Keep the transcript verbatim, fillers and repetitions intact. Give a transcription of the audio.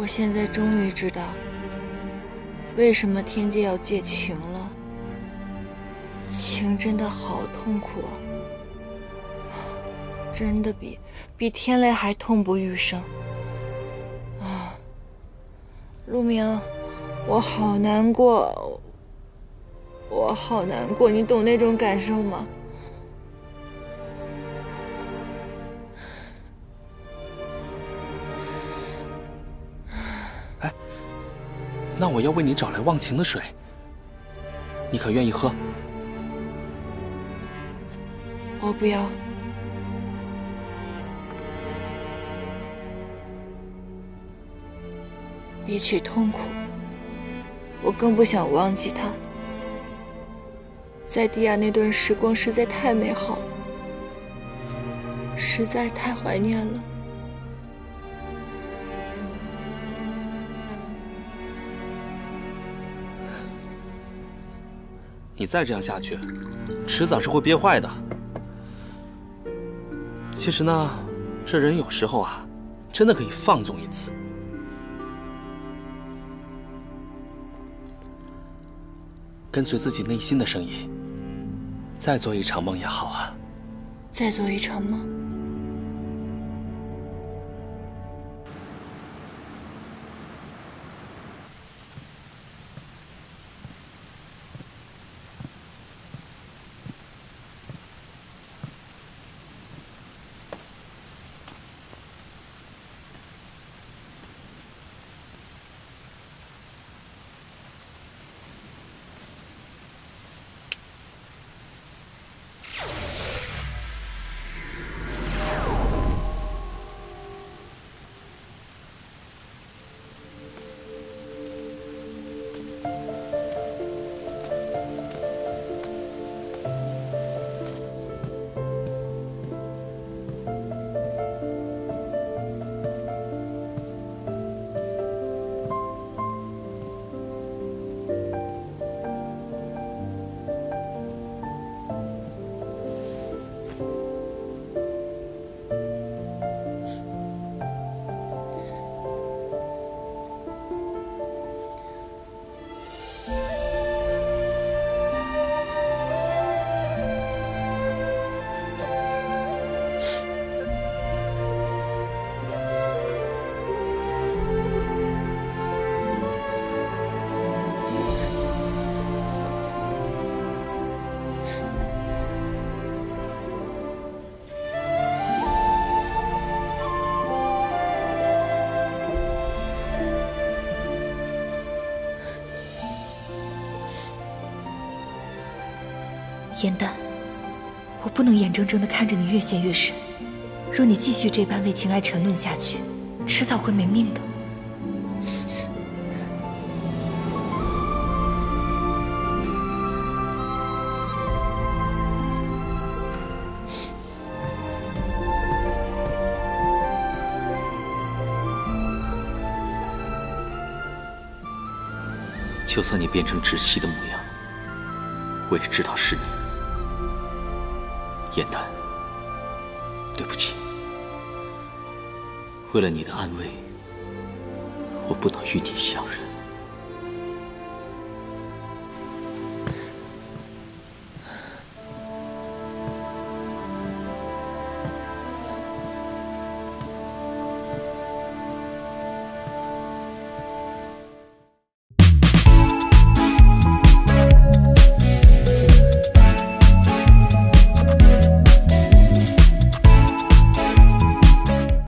我现在终于知道，为什么天界要戒情了。情真的好痛苦啊，真的比比天雷还痛不欲生啊！陆明，我好难过，我好难过，你懂那种感受吗？ 那我要为你找来忘情的水，你可愿意喝？我不要。比起痛苦，我更不想忘记他。在迪亚那段时光实在太美好了，实在太怀念了。 你再这样下去，迟早是会憋坏的。其实呢，这人有时候啊，真的可以放纵一次。跟随自己内心的声音，再做一场梦也好啊。再做一场梦。颜淡，我不能眼睁睁地看着你越陷越深。若你继续这般为情爱沉沦下去，迟早会没命的。 就算你变成窒息的模样，我也知道是你，颜淡。对不起，为了你的安危，我不能与你相认。